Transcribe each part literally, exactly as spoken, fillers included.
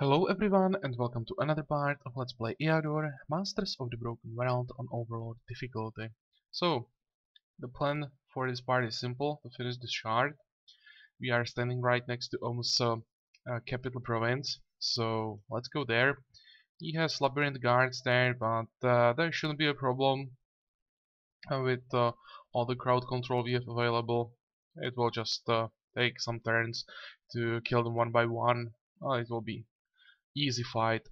Hello everyone and welcome to another part of Let's Play Eador Masters of the Broken World on Overlord difficulty. So, the plan for this part is simple, to finish this shard. We are standing right next to Oumm's uh, uh, capital province, so let's go there. He has labyrinth guards there, but uh, there shouldn't be a problem uh, with uh, all the crowd control we have available. It will just uh, take some turns to kill them one by one. Uh, it will be easy fight.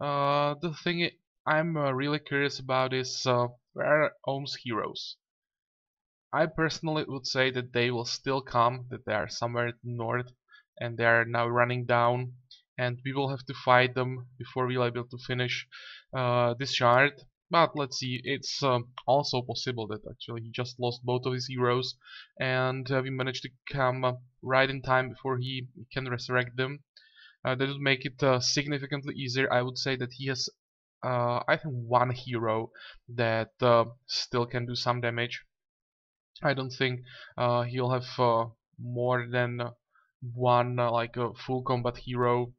Uh, the thing I'm uh, really curious about is uh, where are Oumm's heroes? I personally would say that they will still come, that they are somewhere north and they are now running down, and we will have to fight them before we'll be able to finish uh, this shard. But let's see, it's uh, also possible that actually he just lost both of his heroes and uh, we managed to come uh, right in time before he can resurrect them. Uh, that would make it uh, significantly easier. I would say that he has, uh, I think, one hero that uh, still can do some damage. I don't think uh, he'll have uh, more than one, uh, like a full combat hero.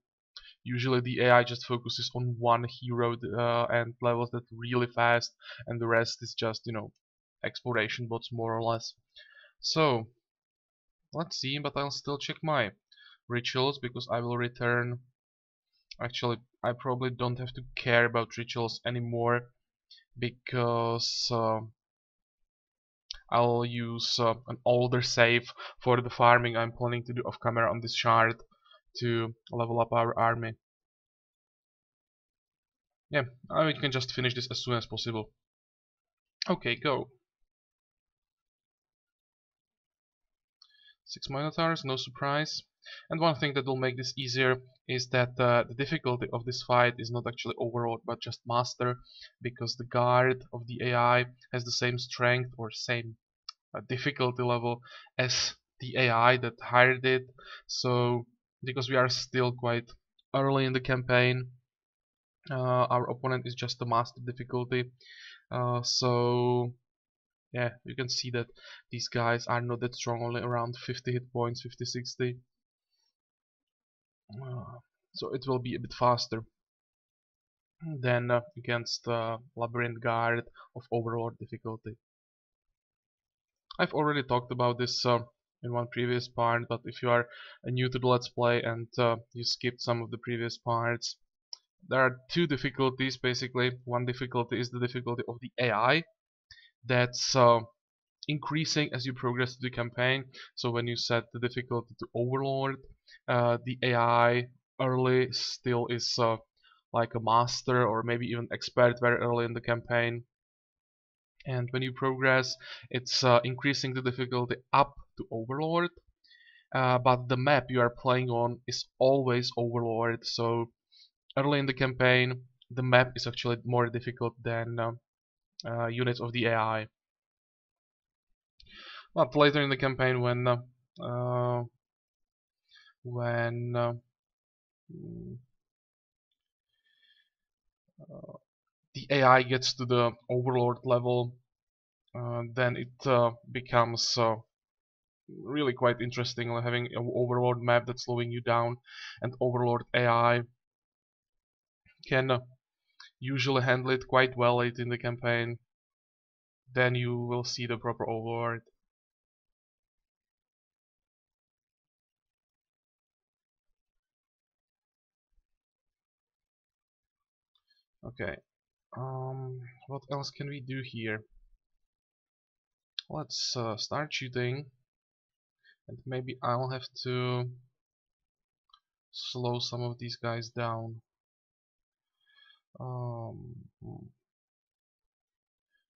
Usually the A I just focuses on one hero uh, and levels that really fast, and the rest is just, you know, exploration bots more or less. So, let's see, but I'll still check my rituals, because I will return. Actually, I probably don't have to care about rituals anymore, because uh, I'll use uh, an older save for the farming I'm planning to do off camera on this shard to level up our army. Yeah, I can just finish this as soon as possible. Okay, go. Six minotaurs, no surprise. And one thing that will make this easier is that uh, the difficulty of this fight is not actually overlord but just master, because the guard of the A I has the same strength or same uh, difficulty level as the A I that hired it. So because we are still quite early in the campaign, uh, our opponent is just the master difficulty. Uh, so yeah, you can see that these guys are not that strong, only around fifty hit points, fifty sixty. Uh, so it will be a bit faster than uh, against uh, labyrinth guard of overlord difficulty. I've already talked about this uh, in one previous part, but if you are uh, new to the Let's Play and uh, you skipped some of the previous parts, there are two difficulties basically. One difficulty is the difficulty of the A I that's uh, increasing as you progress through the campaign. So when you set the difficulty to overlord, Uh, the A I early still is uh, like a master or maybe even expert very early in the campaign, and when you progress it's uh, increasing the difficulty up to overlord, uh, but the map you are playing on is always overlord. So early in the campaign the map is actually more difficult than uh, uh, units of the A I, but later in the campaign when uh, uh, when uh, uh, the A I gets to the overlord level, uh, then it uh, becomes uh, really quite interesting, having an overlord map that's slowing you down, and overlord A I can uh, usually handle it quite well late in the campaign. Then you will see the proper overlord. Okay, um, what else can we do here? Let's uh, start shooting, and maybe I'll have to slow some of these guys down. Um,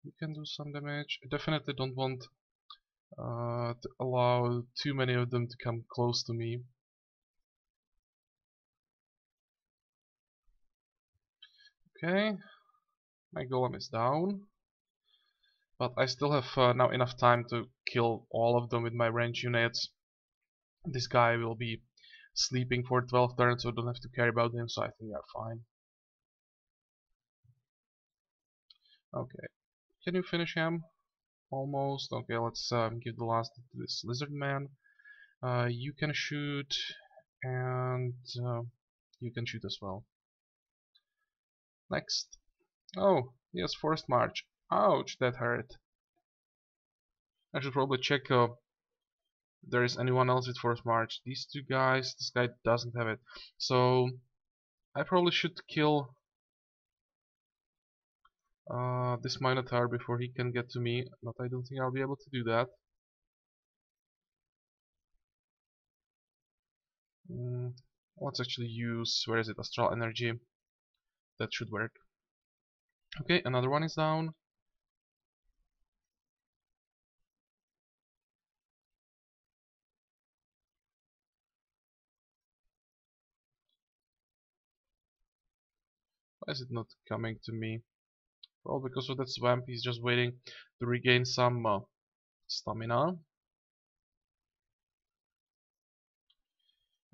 you can do some damage. I definitely don't want uh, to allow too many of them to come close to me. Okay, my golem is down, but I still have uh, now enough time to kill all of them with my range units. This guy will be sleeping for twelve turns, so I don't have to care about him, so I think we are fine. Okay, can you finish him? Almost. Okay, let's um, give the last to this lizard man. Uh, you can shoot, and uh, you can shoot as well. Next. Oh, yes, forced march. Ouch, that hurt. I should probably check uh, if there is anyone else with forced march. These two guys, this guy doesn't have it. So, I probably should kill uh, this Minotaur before he can get to me. But I don't think I'll be able to do that. Mm, let's actually use, where is it, Astral Energy. That should work. Okay, another one is down. Why is it not coming to me? Well, because of that swamp, he's just waiting to regain some uh, stamina.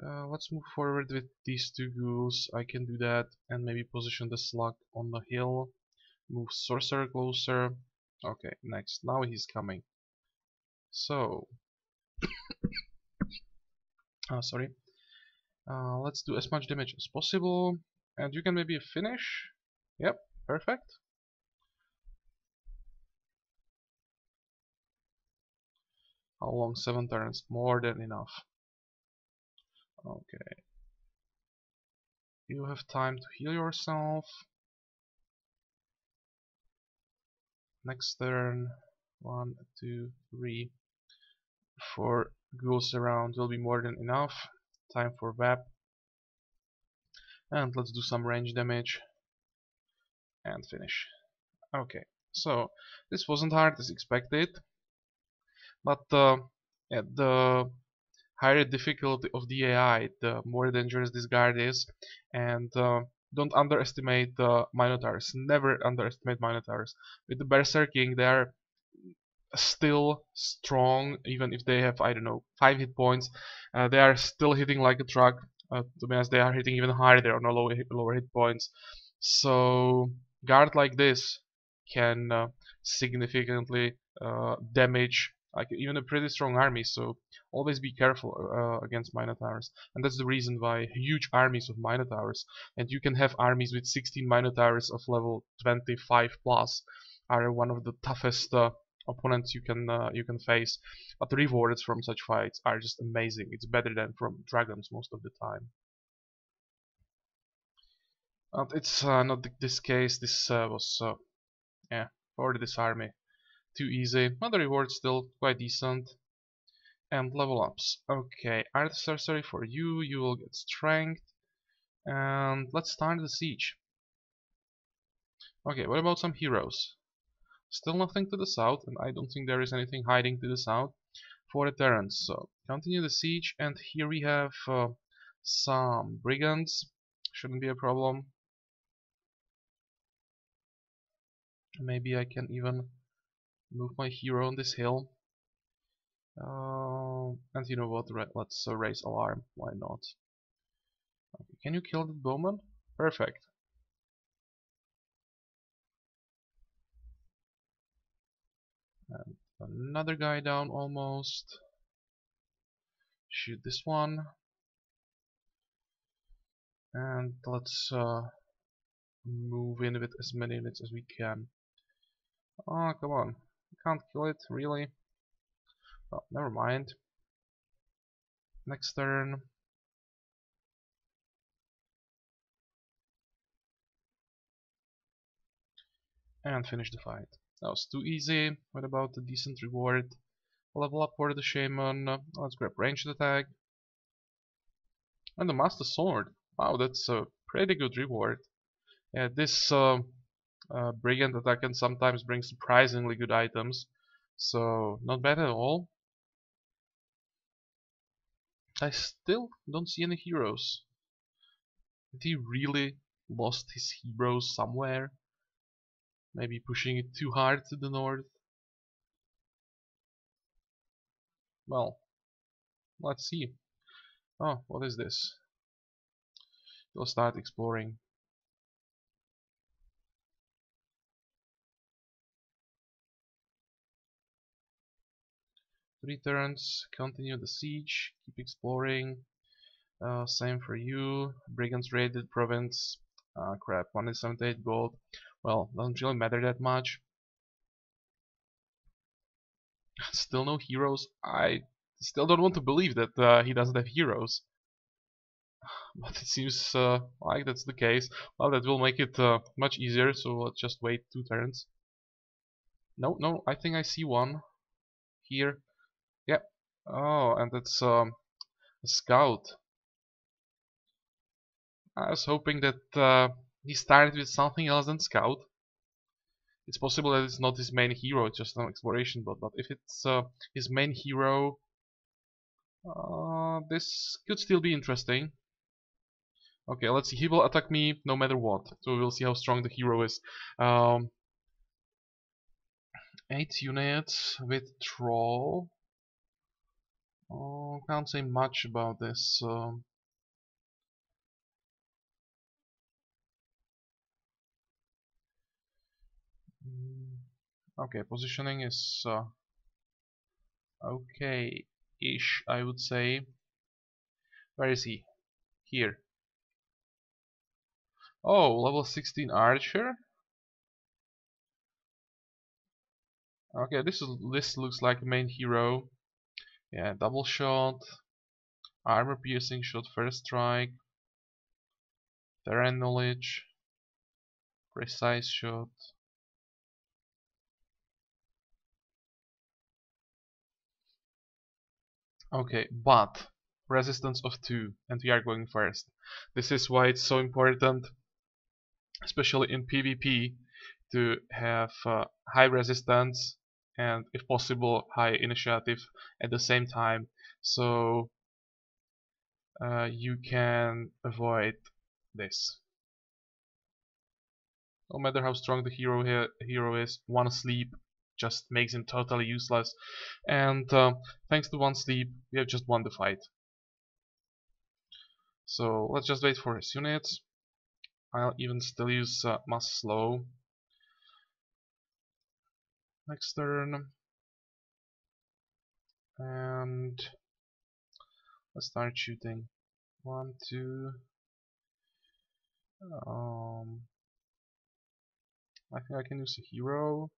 Uh, let's move forward with these two ghouls. I can do that, and maybe position the slug on the hill. Move sorcerer closer. Okay, next. Now he's coming. So, oh, sorry. Uh, let's do as much damage as possible, and you can maybe finish. Yep, perfect. How long? Seven turns, more than enough. Okay. You have time to heal yourself. Next turn, one, two, three, four ghouls around will be more than enough. Time for W A P. And let's do some range damage. And finish. Okay, so this wasn't hard as expected. But uh, at the higher difficulty of the A I, the more dangerous this guard is, and uh, don't underestimate uh, Minotaurs. Never underestimate Minotaurs. With the Berserking, they are still strong, even if they have, I don't know, five hit points. Uh, they are still hitting like a truck. Uh, to be honest, they are hitting even harder on lower lower hit points. So guard like this can uh, significantly uh, damage like even a pretty strong army. So always be careful uh, against Minotaurs, and that's the reason why huge armies of Minotaurs, and you can have armies with sixteen Minotaurs of level twenty-five plus, are one of the toughest uh, opponents you can uh, you can face. But the rewards from such fights are just amazing. It's better than from dragons most of the time. But it's uh, not this case. This uh, was uh, yeah, for this army too easy, but the reward's still quite decent. And level ups. Okay, Art Sorcery for you, you will get strength. And let's start the siege. Okay, what about some heroes? Still nothing to the south, and I don't think there is anything hiding to the south for the Terrans. So, continue the siege, and here we have uh, some brigands. Shouldn't be a problem. Maybe I can even move my hero on this hill. Uh, and you know what, let's uh, raise alarm, why not? Okay, can you kill the bowman? Perfect. And another guy down almost. Shoot this one. And let's uh, move in with as many units as we can. Oh, come on. Can't kill it, really. Oh, never mind. Next turn. And finish the fight. That was too easy. What about the decent reward? Level up for the shaman. Let's grab ranged attack. And the master sword. Wow, that's a pretty good reward. Yeah, this uh, uh, brigand attack can sometimes bring surprisingly good items. So, not bad at all. I still don't see any heroes. Did he really lost his heroes somewhere? Maybe pushing it too hard to the north? Well, let's see. Oh, what is this? We'll start exploring. Three turns, continue the siege, keep exploring. Uh, same for you. Brigands raided province. Uh, crap, one seventy-eight gold. Well, doesn't really matter that much. Still no heroes. I still don't want to believe that uh, he doesn't have heroes. But it seems uh, like that's the case. Well, that will make it uh, much easier, so let's just wait two turns. No, no, I think I see one. Here. Yeah. Oh, and it's um, a scout. I was hoping that uh, he started with something else than scout. It's possible that it's not his main hero, it's just an exploration bot. But if it's uh, his main hero, uh, this could still be interesting. Okay, let's see. He will attack me no matter what, so we'll see how strong the hero is. Um, eight units with troll. Oh, can't say much about this. Um, Okay, positioning is uh, okay-ish, I would say. Where is he? Here. Oh, level sixteen archer. Okay, this is this looks like the main hero. Yeah, double shot, armor-piercing shot, first strike, terrain knowledge, precise shot. Okay, but resistance of two, and we are going first. This is why it's so important, especially in PvP, to have uh, high resistance and, if possible, high initiative at the same time, so uh, you can avoid this. No matter how strong the hero he- hero is, one sleep just makes him totally useless, and uh, thanks to one sleep we have just won the fight. So let's just wait for his units. I'll even still use uh, mass slow. Next turn, and let's start shooting. One, two. Um, I think I can use a hero.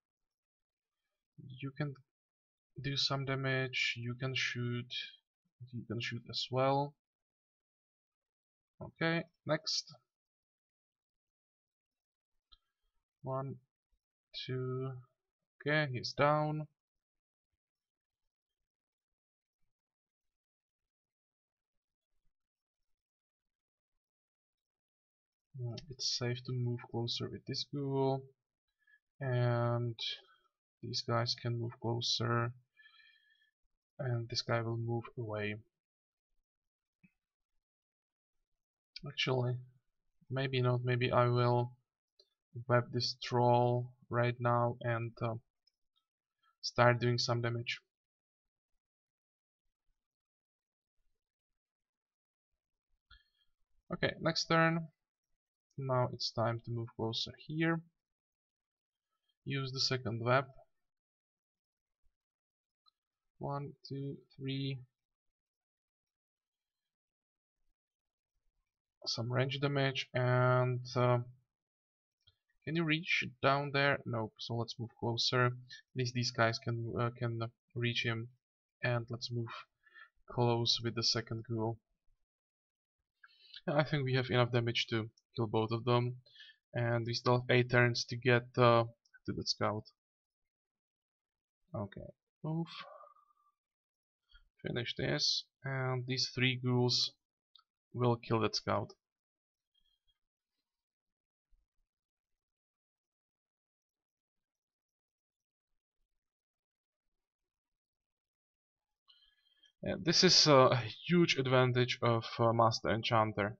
You can do some damage, you can shoot, you can shoot as well. Okay, next. One, two, okay, he's down. It's safe to move closer with this ghoul, and these guys can move closer, and this guy will move away. Actually, maybe not, maybe I will web this troll right now and uh, start doing some damage. Okay, next turn. Now it's time to move closer here. Use the second web. One, two, three. Some range damage, and uh, can you reach down there? Nope. So let's move closer. At least these guys can uh, can reach him, and let's move close with the second ghoul. And I think we have enough damage to kill both of them, and we still have eight turns to get uh, to the scout. Okay, move. Finish this, and these three ghouls will kill that scout. Yeah, this is uh, a huge advantage of uh, Master Enchanter.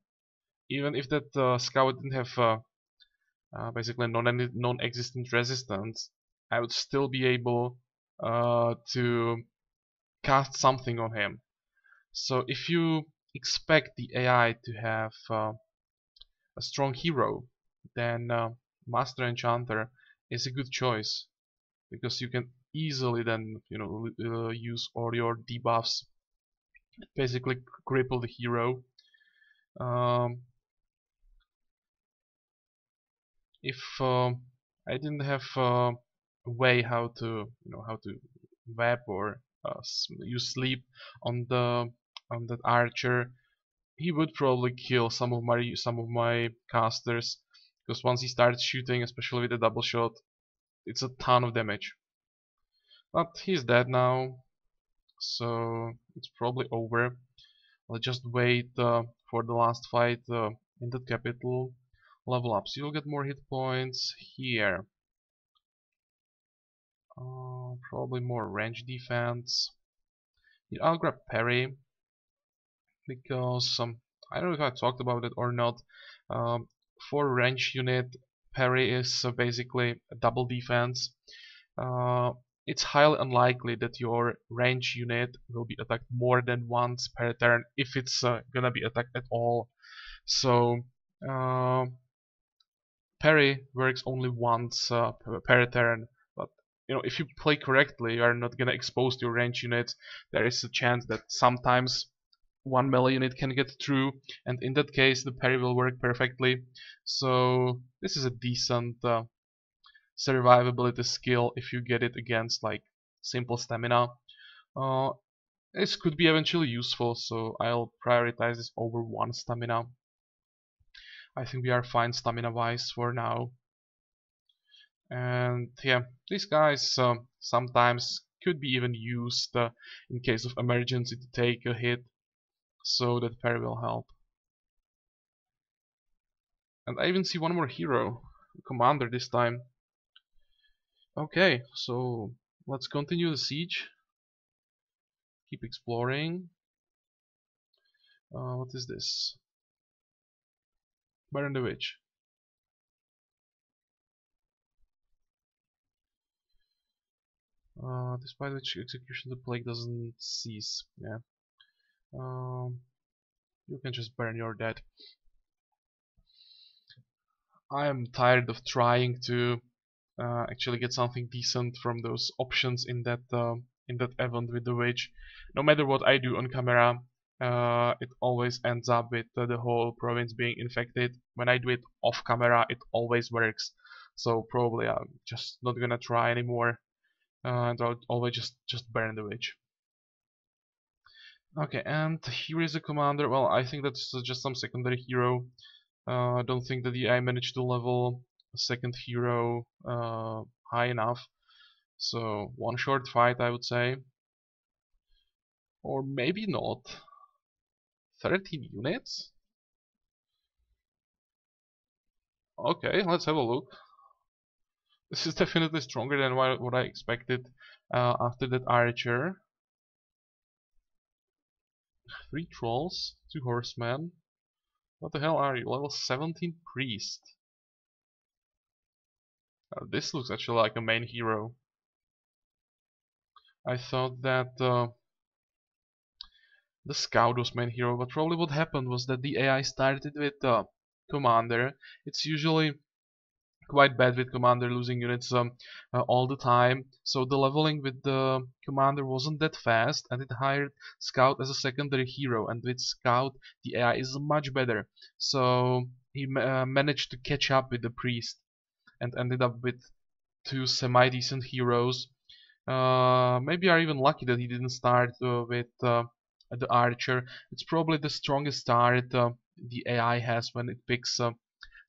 Even if that uh, scout didn't have uh, uh, basically non non-existent resistance, I would still be able uh, to cast something on him. So if you expect the A I to have uh, a strong hero, then uh, Master Enchanter is a good choice, because you can easily then, you know, uh, use all your debuffs, basically cripple the hero, Um, if uh, I didn't have uh, a way how to, you know, how to web or uh, you sleep on the on that archer, he would probably kill some of my some of my casters, because once he starts shooting, especially with a double shot, it's a ton of damage. But he's dead now, so it's probably over. I'll just wait uh, for the last fight uh, in the capital. Level up, so you'll get more hit points here. Uh, probably more range defense. Here I'll grab parry, because um, I don't know if I talked about it or not. Um, for range unit, parry is uh, basically a double defense. Uh, it's highly unlikely that your range unit will be attacked more than once per turn, if it's uh, gonna be attacked at all. So uh, parry works only once uh, per turn, but you know, if you play correctly, you are not gonna expose your range units. There is a chance that sometimes one melee unit can get through, and in that case the parry will work perfectly. So this is a decent uh, survivability skill if you get it against like simple stamina. Uh, this could be eventually useful, so I'll prioritize this over one stamina. I think we are fine stamina wise for now. And yeah, these guys uh, sometimes could be even used uh, in case of emergency to take a hit, so that parry will help. And I even see one more hero, commander this time. Okay, so let's continue the siege. Keep exploring. Uh, what is this? Baron the Witch. Uh, despite which execution, the plague doesn't cease. Yeah. Um, you can just burn your dead. I am tired of trying to Uh, actually get something decent from those options in that uh, in that event with the witch. No matter what I do on camera, uh, it always ends up with uh, the whole province being infected. When I do it off camera, it always works. So probably I'm just not gonna try anymore, uh, and I'll always just just burn the witch. Okay, and here is a commander. Well, I think that's just some secondary hero. I uh, don't think that the A I managed to level second hero uh, high enough, so one short fight I would say, or maybe not. Thirteen units. Okay, let's have a look. This is definitely stronger than what I expected uh, after that archer. Three trolls, two horsemen. What the hell are you? Level seventeen priest. Uh, this looks actually like a main hero. I thought that uh, the scout was main hero, but probably what happened was that the A I started with uh, commander. It's usually quite bad with commander, losing units um, uh, all the time, so the leveling with the commander wasn't that fast, and it hired scout as a secondary hero, and with scout the A I is much better, so he uh, managed to catch up with the priest and ended up with two semi-decent heroes. Uh, maybe I'm even lucky that he didn't start uh, with uh, the archer. It's probably the strongest start uh, the A I has when it picks uh,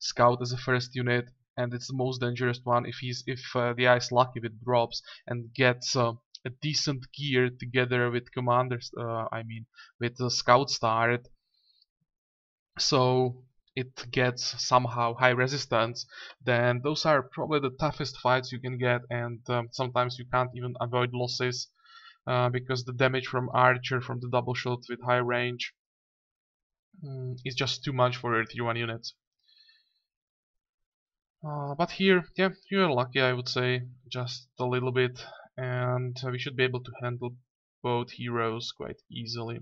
scout as a first unit, and it's the most dangerous one if he's if uh, the A I is lucky with drops and gets uh, a decent gear together with commanders. Uh, I mean, with the scout start. So it gets somehow high resistance, then those are probably the toughest fights you can get, and um, sometimes you can't even avoid losses uh, because the damage from archer, from the double shot with high range, mm, is just too much for your tier one units. Uh, but here, yeah, you're lucky, I would say, just a little bit, and we should be able to handle both heroes quite easily.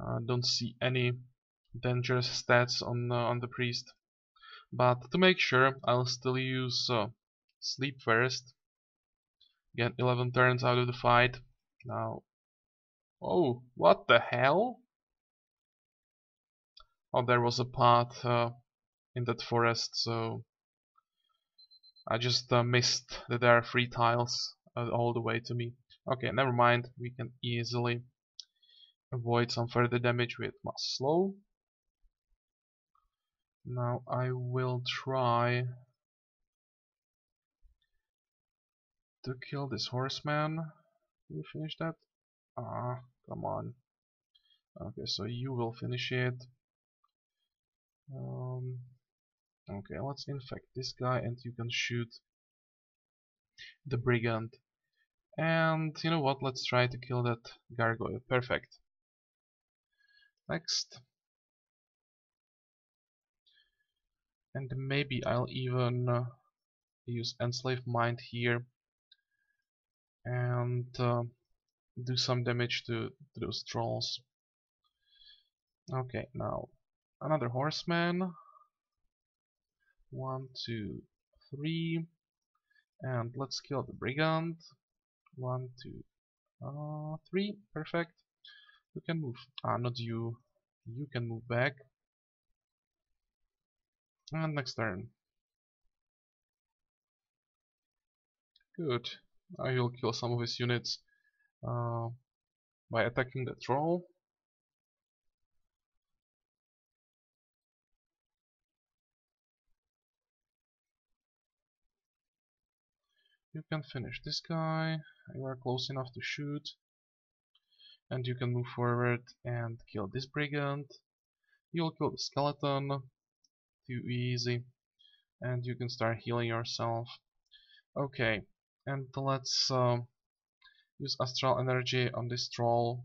I uh, don't see any dangerous stats on uh, on the priest, but to make sure I'll still use uh, sleep first. Get eleven turns out of the fight now. Oh, what the hell? Oh, there was a path uh, in that forest, so I just uh, missed that there are three tiles uh, all the way to me. Okay, never mind, we can easily avoid some further damage with mass slow. Now I will try to kill this horseman. Can you finish that? Ah, come on. Okay, so you will finish it. Um, okay, let's infect this guy and you can shoot the brigand. And you know what, let's try to kill that gargoyle. Perfect. Next. And maybe I'll even uh, use Enslaved Mind here and uh, do some damage to, to those trolls. Okay, now another horseman. One, two, three. And let's kill the brigand. One, two, uh, three. Perfect. You can move. Ah, not you. You can move back. And next turn. Good. I will kill some of his units uh, by attacking the troll. You can finish this guy. You are close enough to shoot. And you can move forward and kill this brigand. You'll kill the skeleton. Too easy, and you can start healing yourself. Okay, and let's uh, use astral energy on this troll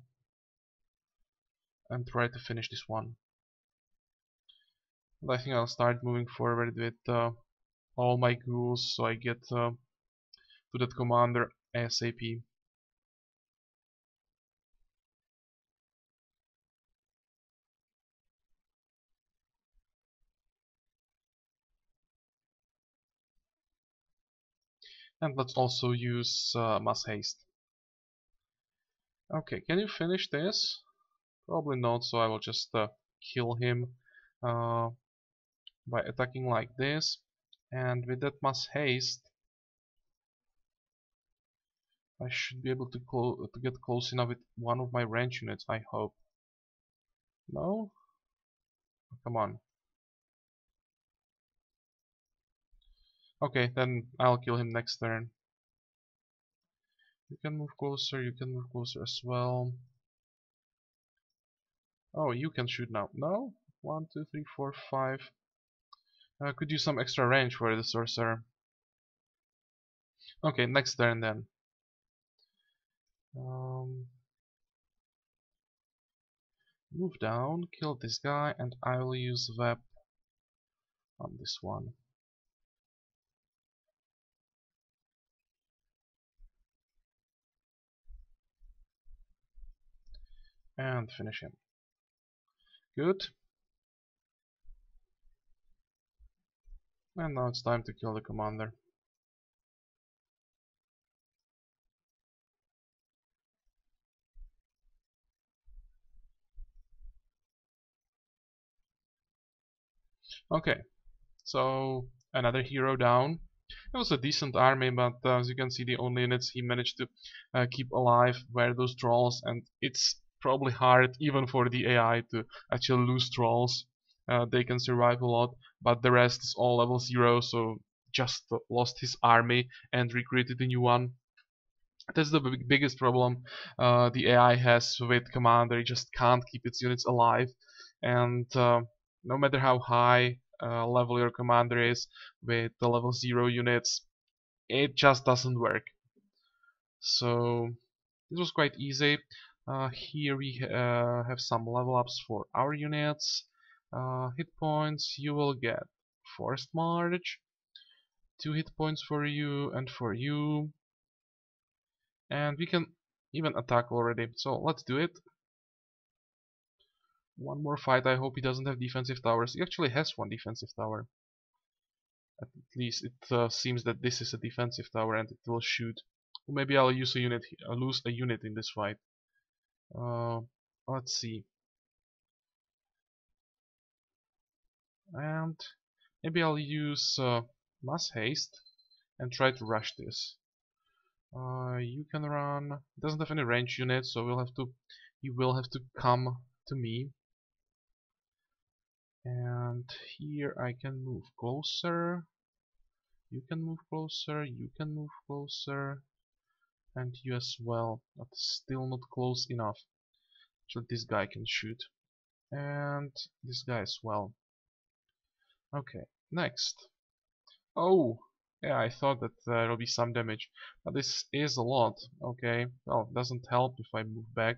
and try to finish this one. But I think I'll start moving forward with uh, all my ghouls so I get uh, to that commander ASAP. And let's also use uh, mass haste. Okay, can you finish this? Probably not, so I will just uh, kill him uh, by attacking like this. And with that mass haste, I should be able to, clo to get close enough with one of my range units, I hope. No? Come on. Okay, then I'll kill him next turn. You can move closer, you can move closer as well. Oh, you can shoot now. No? One, two, three, four, five. I could use some extra range for the sorcerer. Okay, next turn then. Um, move down, kill this guy, and I will use web on this one. And finish him. Good. And now it's time to kill the commander. Okay, so another hero down. It was a decent army, but uh, as you can see, the only units he managed to uh, keep alive were those trolls, and it's probably hard even for the A I to actually lose trolls. Uh, they can survive a lot, but the rest is all level zero, so just lost his army and recreated a new one. That's the big, biggest problem uh, the A I has with commander. It just can't keep its units alive, and uh, no matter how high uh, level your commander is, with the level zero units it just doesn't work. So this was quite easy. Uh, here we uh, have some level ups for our units. Uh, hit points, you will get Forced March, two hit points for you and for you. And we can even attack already, so let's do it. One more fight, I hope he doesn't have defensive towers. He actually has one defensive tower. At least it uh, seems that this is a defensive tower and it will shoot. Or maybe I'll use a unit, I'll lose a unit in this fight. Uh, let's see. and maybe I'll use uh, mass haste and try to rush this. Uh, you can run. It doesn't have any range units, so we'll have to. You will have to come to me. And here I can move closer. You can move closer. You can move closer. And you as well. But still not close enough. So this guy can shoot. And this guy as well. Okay. Next. Oh. Yeah, I thought that there will be some damage, but this is a lot. Okay, well, it doesn't help if I move back.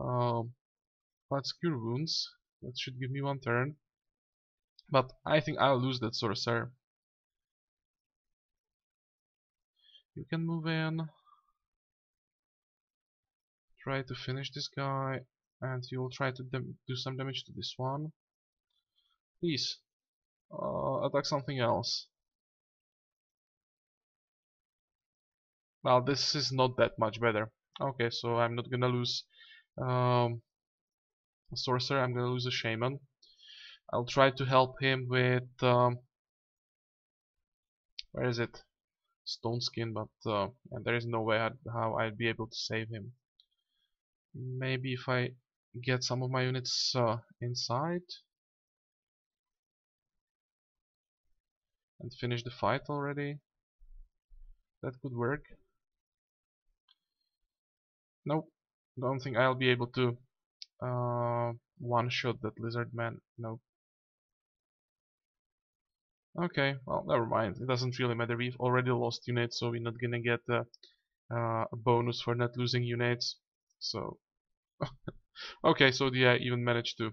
Um, let's cure wounds. That should give me one turn. But I think I'll lose that sorcerer. You can move in. Try to finish this guy, and you'll try to do some damage to this one. Please, uh, attack something else. Well, this is not that much better. Okay, so I'm not gonna lose um, a sorcerer, I'm gonna lose a shaman. I'll try to help him with... Um, where is it? Stone skin, but uh, and there is no way I'd, how I'd be able to save him. Maybe if I get some of my units uh, inside. And finish the fight already. That could work. Nope, don't think I'll be able to uh, one-shot that lizard man. Nope. Okay, well, never mind. It doesn't really matter. We've already lost units, so we're not gonna get a, uh, a bonus for not losing units. So, okay, so the I even managed to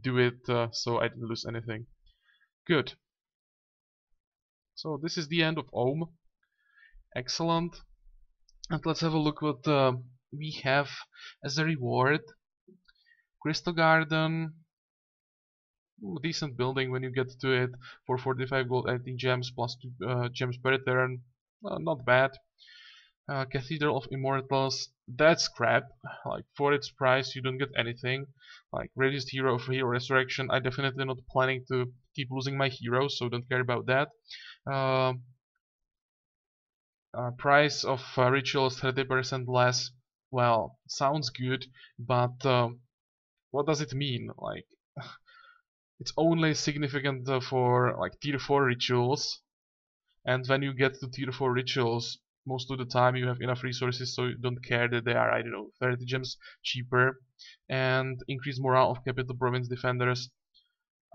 do it, uh, so I didn't lose anything. Good. So this is the end of Oumm. Excellent. And let's have a look what uh, we have as a reward. Crystal Garden. Ooh, decent building when you get to it. For forty-five gold, eighteen gems, plus two uh, gems per turn. Uh, not bad. Uh, Cathedral of Immortals. That's crap. Like, for its price, you don't get anything. Like, Reduced Hero of Hero Resurrection. I definitely not planning to keep losing my heroes, so don't care about that. Uh, Uh, price of uh, rituals thirty percent less. Well, sounds good, but uh, what does it mean? Like, it's only significant uh, for like tier four rituals, and when you get to tier four rituals, most of the time you have enough resources, so you don't care that they are, I don't know, thirty gems cheaper. And increased morale of capital province defenders.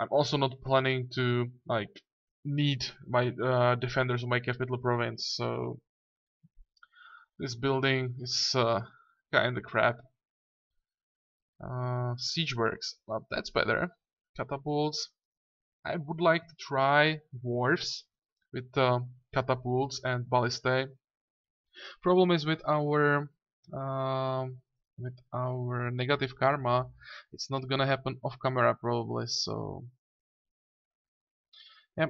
I'm also not planning to like need my uh, defenders of my capital province, so this building is uh, kinda crap. Uh, siege works, well, that's better. Catapults. I would like to try dwarves with uh, catapults and ballistae. Problem is with our uh, with our negative karma, it's not gonna happen off camera probably. So yeah.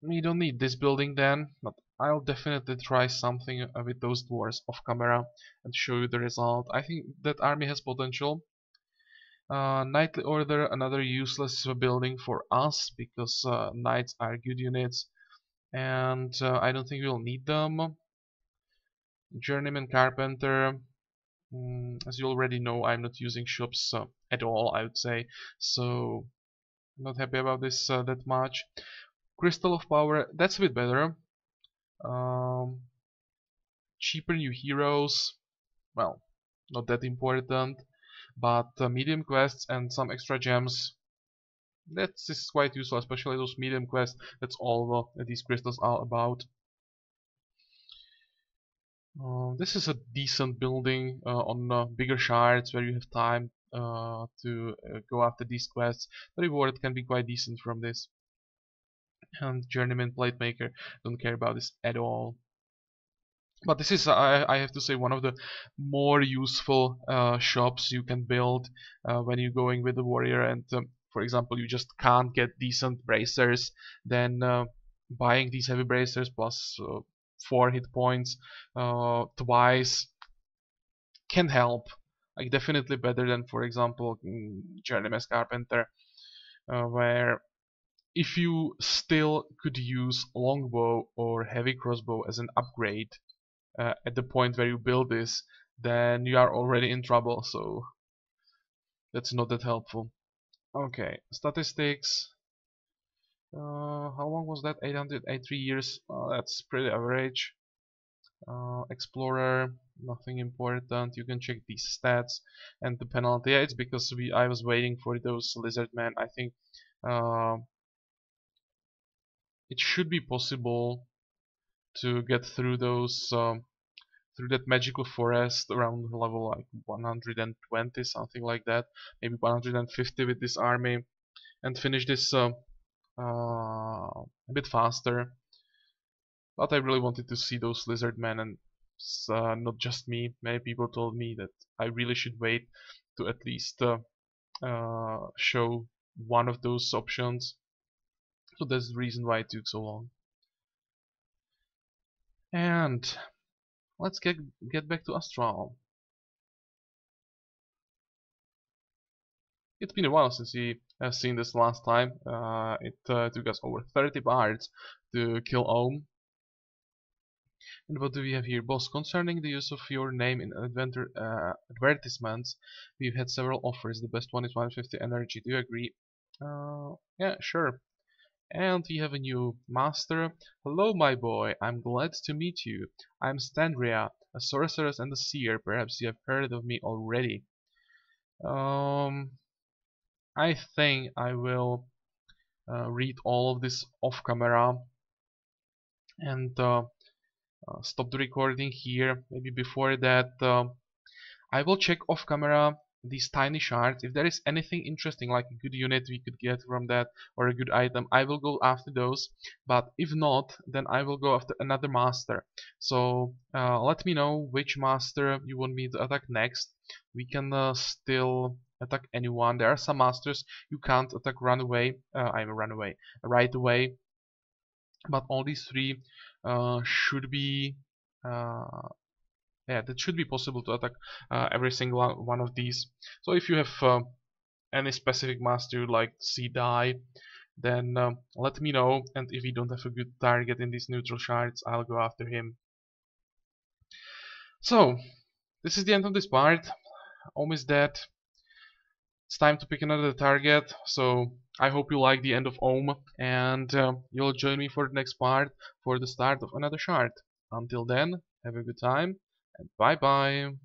We don't need this building then, but I'll definitely try something with those dwarves off camera and show you the result. I think that army has potential. Uh, Knightly Order, another useless building for us, because uh, knights are good units, and uh, I don't think we'll need them. Journeyman Carpenter, mm, as you already know, I'm not using shops uh, at all, I would say, so I'm not happy about this uh, that much. Crystal of Power, that's a bit better. Um, cheaper new heroes, well, not that important, but uh, medium quests and some extra gems. That is quite useful, especially those medium quests. That's all uh, these crystals are about. Uh, this is a decent building uh, on uh, bigger shards where you have time uh, to uh, go after these quests. The reward can be quite decent from this. And Journeyman Plate Maker, don't care about this at all. But this is, I, I have to say, one of the more useful uh, shops you can build uh, when you're going with the warrior. And um, for example, you just can't get decent bracers. Then uh, buying these heavy bracers plus uh, four hit points uh, twice can help. Like, definitely better than, for example, Journeyman's Carpenter, uh, where if you still could use longbow or heavy crossbow as an upgrade uh, at the point where you build this, then you are already in trouble, so that's not that helpful. Okay, statistics. Uh, how long was that? eight hundred eighty-three years. Uh, that's pretty average. Uh, Explorer, nothing important. You can check these stats and the penalty. Yeah, it's because we I was waiting for those lizard men. I think uh, it should be possible to get through those um, through that magical forest around level like one hundred twenty, something like that. Maybe one hundred fifty with this army, and finish this. Uh, Uh, a bit faster, but I really wanted to see those lizard men, and uh, not just me. Many people told me that I really should wait to at least uh, uh, show one of those options, so that's the reason why it took so long. And let's get get back to Astral. It's been a while since we have seen this last time. Uh, it uh, took us over thirty parts to kill Oumm. And what do we have here? Boss, concerning the use of your name in adventure, uh, advertisements, we've had several offers. The best one is one hundred fifty energy. Do you agree? Uh, yeah, sure. And we have a new master. Hello, my boy. I'm glad to meet you. I'm Standria, a sorceress and a seer. Perhaps you have heard of me already. Um... I think I will uh, read all of this off camera and uh, uh, stop the recording here. Maybe before that uh, I will check off camera these tiny shards. If there is anything interesting, like a good unit we could get from that, or a good item, I will go after those. But if not, then I will go after another master. So uh, let me know which master you want me to attack next. We can uh, still attack anyone. There are some masters you can't attack run away, uh, I'm a runaway right away, but all these three uh, should be uh, yeah, that should be possible to attack uh, every single one of these. So if you have uh, any specific master you'd like to see die, then uh, let me know, and if we don't have a good target in these neutral shards, I'll go after him. So this is the end of this part. Oumm is dead. It's time to pick another target, so I hope you like the end of Oumm, and uh, you'll join me for the next part for the start of another shard. Until then, have a good time, and bye bye!